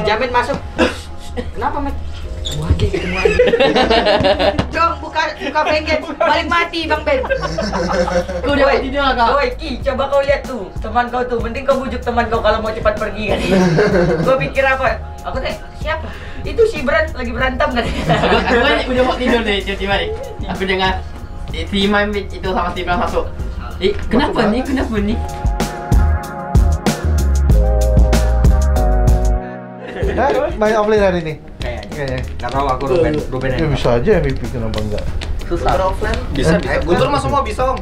Dijamin masuk. Kenapa, Mat? Wah, kayak gitu lagi. Dong, buka bengkel, balik mati Bang Ben. Kau udah mati dia enggak? Woi, Ki, coba kau lihat tuh, teman kau tuh. Mending kau bujuk teman kau kalau mau cepat pergi kan. Gua pikir apa? Aku teh siapa? Itu si Branz lagi berantem kan. Gua udah mau tidur deh, tiba-tiba. Aku dengar Timam itu sama si Branz masuk. Kenapa nih? Kenapa nih? Main offline hari ini? Kayaknya. Nggak tahu aku Ruben aja. Ya bisa aja MVP, kenapa enggak? Susah. Offline? Bisa, bisa. Guntur mah semua bisa, Om.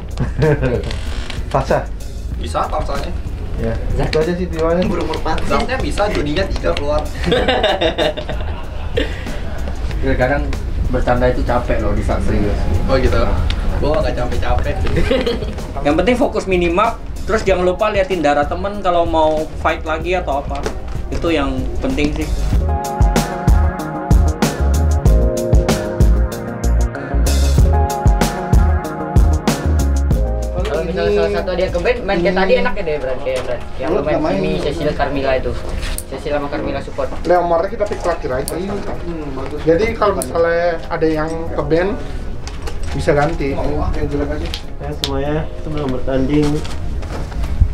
Pasah? Bisa, pasahnya. Ya, itu aja sih tiwanya. Berumur 4 jamnya bisa, jodinya 3 keluar. Kadang bercanda itu capek loh, disana serius. Oh gitu? Gua nggak capek-capek. Yang penting fokus minimap, terus jangan lupa liatin darah temen kalau mau fight lagi atau apa. Itu yang penting sih. Kalau misalnya salah satu dia ke band, main kayak tadi enak ya deh Branz. Yang lu main ini Cecilion Carmilla itu. Cecilion sama Carmilla support. Leomarnya kita pick terakhir aja. Jadi kalau misalnya ada yang ke band, bisa ganti. Yang jelek aja. Ya semuanya sebelum bertanding,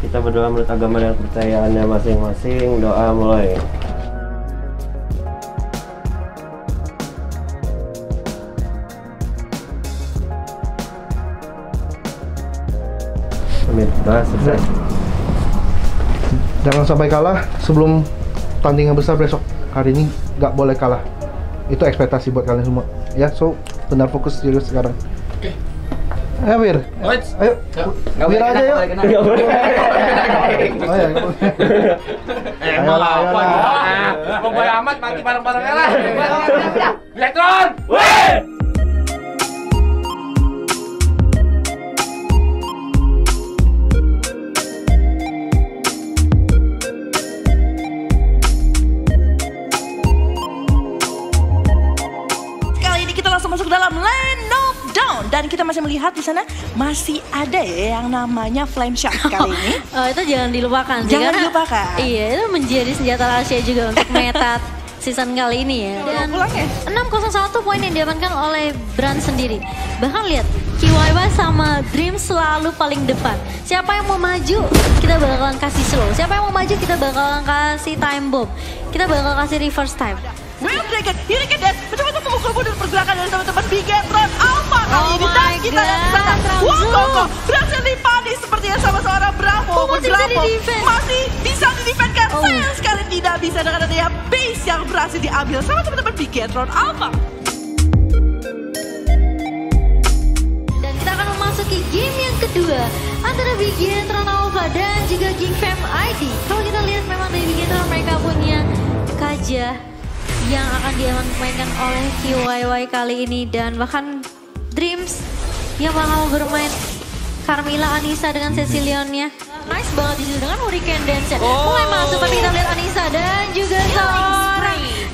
kita berdoa menurut agama dan kepercayaannya masing-masing. Doa mulai. Amin. Doa sukses. Jangan sampai kalah sebelum tandingan besar besok. Hari ini nggak boleh kalah. Itu ekspektasi buat kalian semua. Ya, so benar fokus serius sekarang. Okay. Ayo Wir, ayo Wir aja yuk. Gak boleh emang apa nih? Mau boy amat mati bareng-barengnya lah. Bigetron! Wih! Kali ini kita langsung masuk ke dalam land of Down, dan kita masih melihat di sana masih ada ya yang namanya Flameshot kali ini. Oh, itu jangan dilupakan. Jangan dilupakan. Iya, itu menjadi senjata rahasia juga untuk meta season kali ini ya. Dan 601 poin yang diamankan oleh Branz sendiri. Bahkan lihat KYY sama Dreams selalu paling depan. Siapa yang mau maju, kita bakalan kasih slow. Siapa yang mau maju, kita bakalan kasih time bomb. Kita bakal kasih reverse time. Wild Dragon, Hurricane dance, mencoba untuk memukul mundur pergerakan dari teman-teman Bigetron Alpha kali ini. Dan kita ada kesalahan, Wokoko berhasil dipanis sepertinya sama seorang Bravo. Bravo masih bisa di-defendkan, sayang sekali tidak bisa dengan adanya base yang berhasil diambil sama teman-teman Bigetron Alpha. Dan kita akan memasuki game yang kedua antara Bigetron Alpha dan juga Gigfam ID. Kalau kita lihat memang dari Bigetron mereka punya Kaja yang akan dimainkan oleh KYY kali ini, dan bahkan Dreams yang bakal bermain Carmilla, Anissa dengan Cecilionnya. Nice banget disitu dengan Hurricane dance -nya. Mulai masuk, tapi kita lihat Anissa dan juga seorang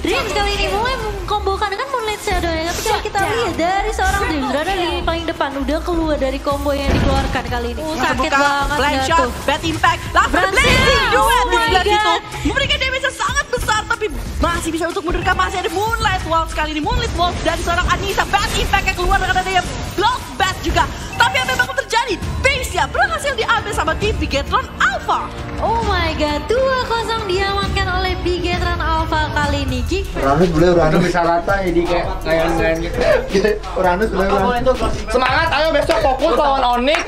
Dreams kali ini mulai mengkombokan dengan Moonlight Shadow ya. Tapi kalau kita lihat dari seorang Dreams berada di paling depan, udah keluar dari combo yang dikeluarkan kali ini. Sakit banget jatuh. Bad impact, langsung blazing duet di sebelah situ. Memberikan damage yang sangat besar, tapi masih bisa untuk mundurkan. Masih ada Moonlight Wall sekali ini, Moonlight Wall dari seorang Anissa. Bad impact yang keluar dengan adanya block bad juga. Tapi apa yang bakal terjadi? Base-nya berhasil diambil sama tim Bigetron Alpha. Oh my god, 2-0 diamankan oleh Bigetron Alpha kali ini. Uranus boleh, Uranus bisa rata jadi kayak gitu. Uranus boleh, Uranus. Semangat, ayo besok fokus lawan ONIC.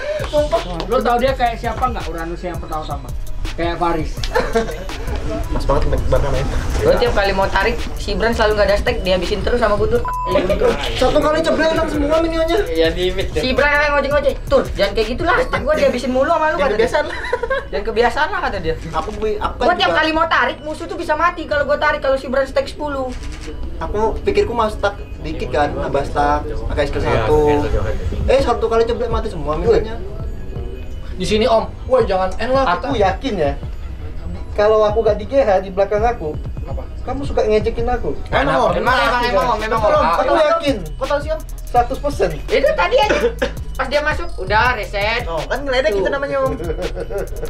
Lo tau dia kayak siapa nggak, Uranus yang pertama-tama? Kayak Paris. Mas banget bakal main. Lo tiap kali mau tarik, si Branz selalu nggak ada stack, dihabisin terus sama Guntur. Satu kali ceblek enak semua minionnya. Iya di mid. Si Branz yang ngocek-ngocek. Tur, jangan kayak gitulah. Gua dihabisin mulu sama lu kata dia. Jangan kebiasaan lah kata dia. Aku gua tiap kali mau tarik, musuh tuh bisa mati kalau gua tarik, kalau si Branz stack 10. Aku pikirku mau stack dikit kan, nambah stack pakai skill 1. Satu kali ceblek mati semua minionnya. Di sini Om, woi jangan end lah. Aku yakin ya. Kalau aku gak di GH di belakang aku, apa? Kamu suka ngejekin aku. Memang, Om. Aku yakin. Kau tahu sih Om? 100%. Itu tadi aja. Pas dia masuk, udah reset. Oh, kan ngeledek itu namanya, Om.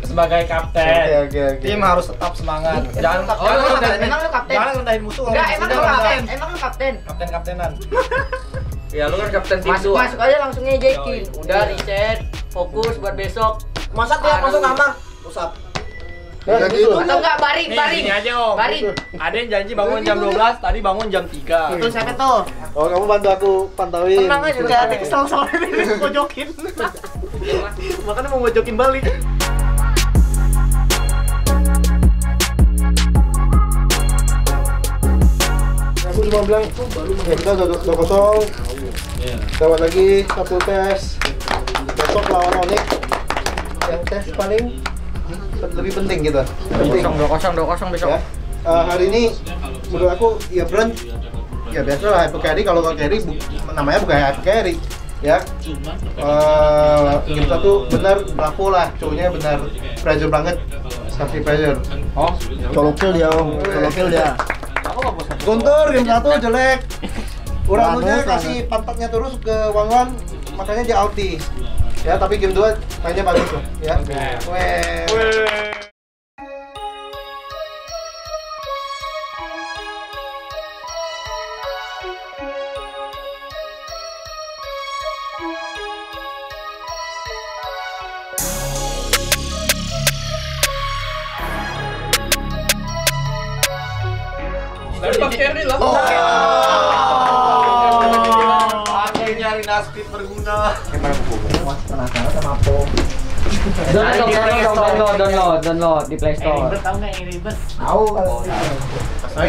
Sebagai kapten, okay. Tim harus tetap semangat. Jangan kapten. Emang lu kapten? Jangan ngetahin musuh. Enggak, emang lu kapten. Emang lu kapten. Kapten-kaptenan. Ya lu kan kapten tim. Masuk aja langsung ngejekin. Udah reset, fokus buat besok. Masa tiap masuk kamar, pusat. Atau enggak baring. Ini aja, Om. Baring. Ada yang janji bangun jam 12, tadi bangun jam 3. Itu siapa tuh? Oh, kamu bantu aku pantauin. Tenang aja, udah ada kesel-keselan ini mojokin. Makanya mau mojokin balik. Aku cuma bilang, ya kita udah kosong. Lewat lagi, satu tes. Besok lawan ONIC. Yang tes paling lebih penting gitu. 2-0 besok. Hari ini menurut aku ya Branz ya biasa lah hyper carry, kalau carry namanya bukan hyper carry ya. Kita tuh benar berlaku lah, cowoknya benar pressure banget, safety pressure. Oh, colokil dia, Om. Colokil dia. Guntur game 1 jelek. Uranusnya kasih pantatnya terus ke Wangwan, makanya dia ulti. Ya, tapi game 2 mainnya bagus loh, ya. Weh. Naskit berguna. Gimana buku? Wah, penasaran sama Pom. Download di Play Store. Ribet tahu enggak ini ribet? Tahu kalau.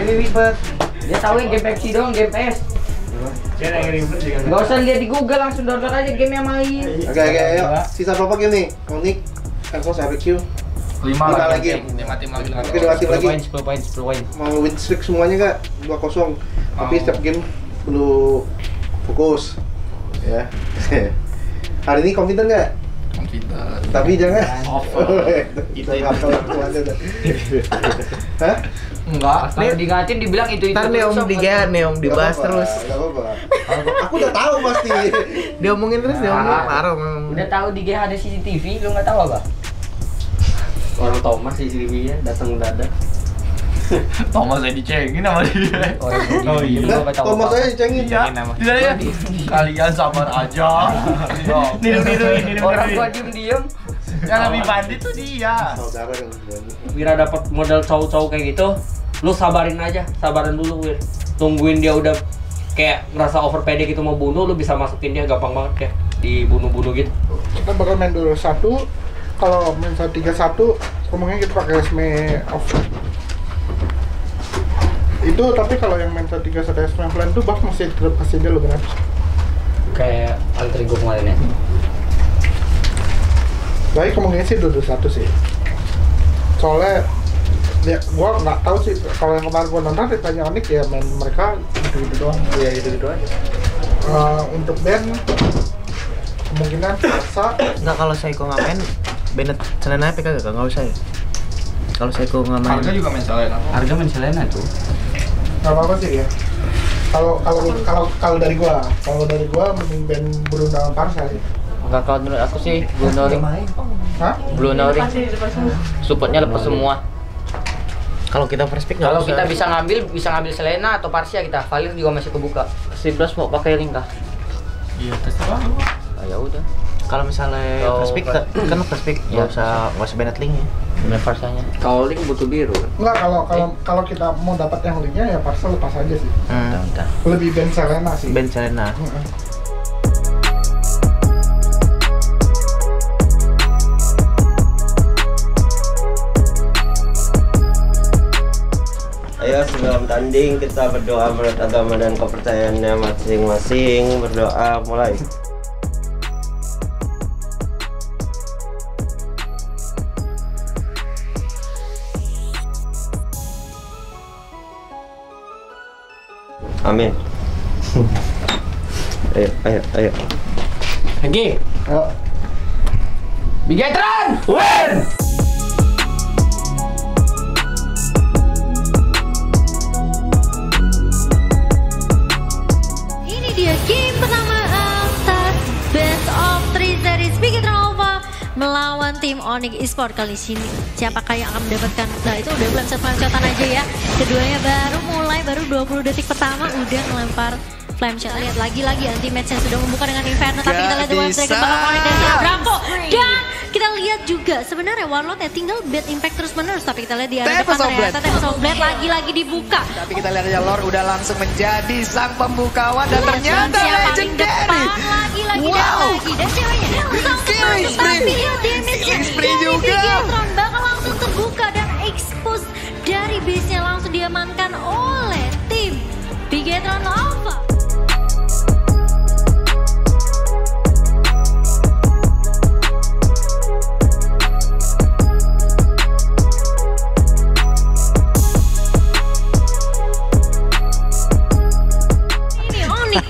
Ini ribet. Dia tahu game Pepsi doang, game PS. Jangan yang ribet juga. Enggak usah lihat di Google, langsung download aja game yang main. Oke, ayo. Sisa berapa game nih? ONIC, Esports, RBQ. 5 lagi. 5 tim lagi. Oke, 2 tim lagi. 10 poin. Mau win streak semuanya enggak? 2-0. Tapi setiap game perlu fokus. Ya. Hari ini komputer nggak? Komputer. Tapi jangan. Hah? Enggak. Kalau digatin dibilang itu. Ntar nih Om digat nih Om dibahas terus. Gak apa-apa. Aku udah tahu pasti. Diomongin terus diomongin. Parah memang. Udah tahu di GH ada CCTV, lu nggak tahu apa? Orang Thomas CCTV-nya datang mendadak. Thomas saya dicengin sama dia. Oh iya, Thomas saya dicengin ya. Tidak ya? Kalian sabar aja. Niru. Orang gua diem. Yang lebih bandit tuh dia. Saudara yang bandit. Wira dapat modal cowok-cowok kayak gitu, lu sabarin aja, sabaran dulu Wir. Tungguin dia udah kayak ngerasa over pede gitu mau bunuh, lu bisa masukin dia gampang banget ya. Dibunuh-bunuh gitu. Kita bakal main dulu 1. Kalau main 3-1, ngomongnya kita pakai resme off. Itu tapi kalau yang main 3-1 SM plan tuh buff masih tetap kasih dia lo berapa? Kayak antri gue kemarin ya. Baik ngomongnya sih 2-1 sih. Soalnya ya gua nggak tahu sih kalau yang kemarin gua nonton ditanya ONIC ya main mereka gitu doang. Iya gitu aja. Untuk band kemungkinan Asa. Nggak kalau Seiko nggak main, Bennett Selena PK nggak usah ya. Kalau Seiko nggak main. Harga juga main Selena. Harga main Selena tuh. Gak apa-apa sih ya. Kalau dari gua mending band Bruno dalam parsa sih. Enggak, kalau menurut aku sih Bruno ring. Hah? Bruno ring. Supportnya lepas semua. Kalau kita first pick kalau kita bisa ngambil Selena atau Parsia kita. Valir juga masih kebuka. Si Blas mau pakai ring kah? Iya, terserah. Ah ya udah. Kalau misalnya first pick kan first pick enggak usah banget link ya. Parsanya. Kalau link butuh biru. Enggak, kalau kita mau dapat yang linknya ya parsa lepas aja sih. Entah. Lebih band Selena sih. Band Selena. Ayo sebelum tanding kita berdoa menurut agama dan kepercayaannya masing-masing. Berdoa mulai. Amin. Ayo. Lagi. Ayo. Bigetron! Win! Ini dia game pertama antar Best of 3. Esports kali sini. Siapakah yang akan mendapatkan? Nah itu udah flameshot-flameshotan aja ya. Keduanya baru mulai, baru 20 detik pertama udah melempar flameshot. Lihat lagi-lagi anti-match yang sudah membuka dengan Inferno. Tapi kita lihat The One Dragon bakal connect dengan Bravo. Dan kita lihat juga sebenarnya Warlord ya tinggal bad impact terus-menerus. Tapi kita lihat di area depan ternyata Tempest of Blade lagi-lagi dibuka. Tapi kita lihat aja Lord udah langsung menjadi sang pembukawan. Dan ternyata legendary. Lagi-lagi dan ceweknya langsung terus. Tapi lihat damage-nya dari Bigetron bakal langsung terbuka. Dan expose dari base-nya langsung diamankan oleh tim Bigetron Alpha.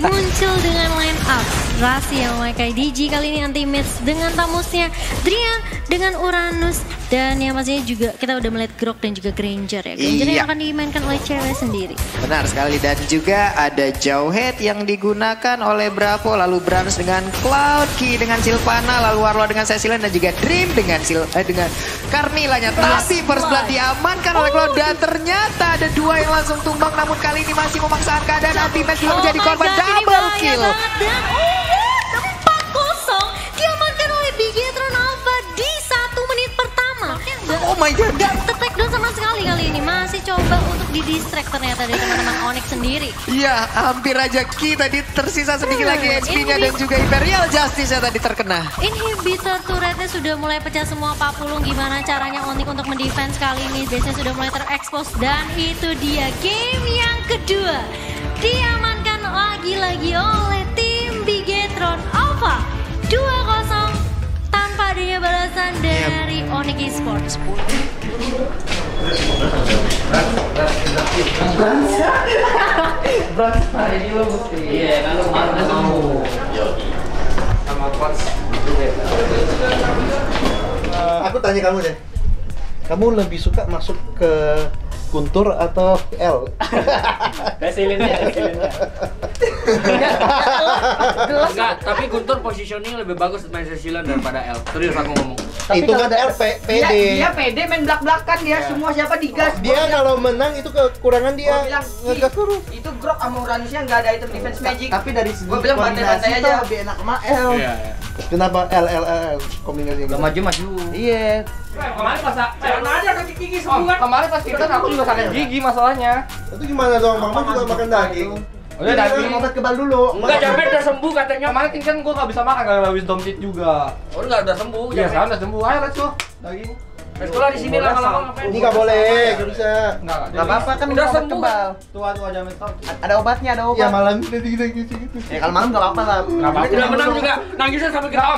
Muncul dengan line up Rahasia yang memakai DJ kali ini anti-match dengan tamusnya Drian dengan Uranus. Dan yang pastinya juga kita udah melihat Grok dan juga Granger ya. Granger yang akan dimainkan oleh cewek sendiri. Benar sekali, dan juga ada Jowhead yang digunakan oleh Bravo. Lalu Branz dengan Cloud Key dengan Silvana. Lalu Warlord dengan Cecilion dan juga Dream dengan Carmillanya. Tapi first blood diamankan oleh Cloud. Dan ternyata ada dua yang langsung tumbang. Namun kali ini masih memaksakan keadaan. Ultimate juga menjadi korban double kill. Dan 4-0 diamankan oleh Bigetron Alpha di 1 menit pertama. Oh my god, gak tertakedown sama sekali kali ini. Masih coba untuk didistract ternyata dari teman-teman ONIC sendiri. Iya, hampir aja Ki tadi tersisa sedikit lagi HP-nya dan juga Imperial Justice-nya tadi terkena. Inhibitor turretnya sudah mulai pecah semua Pak Pulung. Gimana caranya ONIC untuk mendefense kali ini? Biasanya sudah mulai terekspos dan itu dia game yang kedua. Diamankan lagi-lagi oleh tim Bigetron Alpha 2-0 tanpa adanya balasan dari ONIC Esports. Aku tanya kamu deh. Kamu lebih suka masuk ke Guntur atau L? Kasilinnya. Enggak, tapi Guntur positioning lebih bagus main Cecilion daripada L. Serius aku ngomong. Itu nggak ada L, PD. Dia PD main belak-belakan dia, semua siapa digas. Dia kalau menang itu kekurangan dia. Itu Grok sama Uranusnya nggak ada item defense magic. Tapi dari segi kombinasi itu lebih enak sama L. Kenapa L kombinasi gitu? Maju-maju. Iya. Kemarin pas aja kaki gigi semua. Kemarin pas kita aku juga sakit gigi masalahnya. Itu gimana dong? Mama juga makan daging. Udah daging obat kebal dulu. Enggak, Jowhead udah sembuh katanya. Kemarin kan gua enggak bisa makan karena habis domtit juga. Oh, enggak udah sembuh. Iya, sekarang udah sembuh. Ayo let's go. Daging. Let's go lah di sini lama-lama ngapain? Ini enggak boleh, enggak bisa. Enggak apa-apa kan udah sembuh. Tua-tua Jowhead top. Ada obatnya, ada obat. Ya malam udah gitu. Ya kalau malam enggak apa-apa lah. Enggak apa-apa. Udah menang juga. Nangisnya sampai ketawa.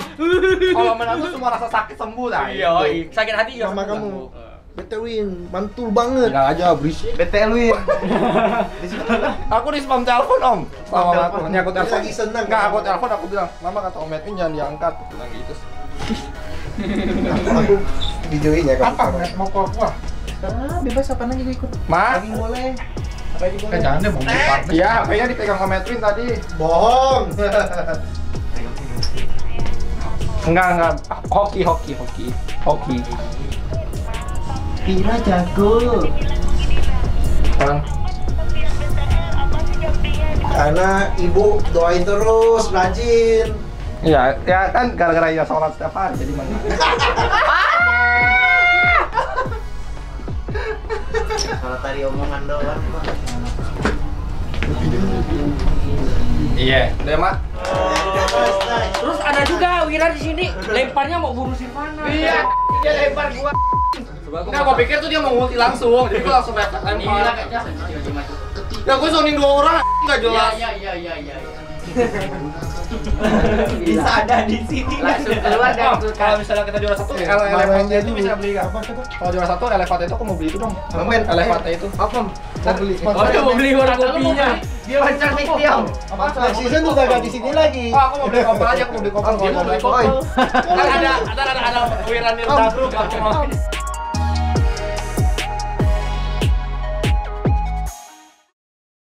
Kalau menang tuh semua rasa sakit sembuh lah. Iya, sakit hati ya sama kamu. BTWin, mantul banget. Enggak aja, berisik. BTWin. Aku di spam telepon, Om. Sama telepon. Aku telepon. Lagi seneng. Enggak, aku telepon, aku bilang, "Mama kata Om Edwin jangan diangkat." Bilang gitu. Aku dijoin ya, Kak. Apa? Mau ke aku, ah. Bebas apa nanya gue ikut. Ma, lagi boleh. Apa aja boleh. Jangan deh, mau part. Iya, HP-nya dipegang sama Edwin tadi. Bohong. Enggak. Hoki. Kira jago. Bang. Karena ibu doain terus, rajin. Iya, ya kan gara-gara ya sholat setiap hari jadi mana. Kalau tadi omongan doang, Pak. Iya, Mak. Terus ada juga Wira di sini, lemparnya mau bunuh Silvana. Iya, dia lempar gua. Enggak, gua pikir tuh dia mau ulti langsung, jadi gua langsung lempar. Iya, kayaknya. Ya, gua sonin 2 orang, enggak jelas. Iya. Bisa ada di sini. Langsung keluar dari kulkas. Kalau misalnya kita juara 1, elefantnya itu bisa beli apa? Kalau juara 1, elefantnya itu aku mau beli itu dong. Main elefantnya itu. Apa? Mau beli. Aku mau beli warna kopinya. Dia lancar nih, Tiong. Apa? Season udah enggak di sini lagi. Oh, aku mau beli kopi aja, aku mau beli kopi. Ada Wiran Nirtabru, aku mau.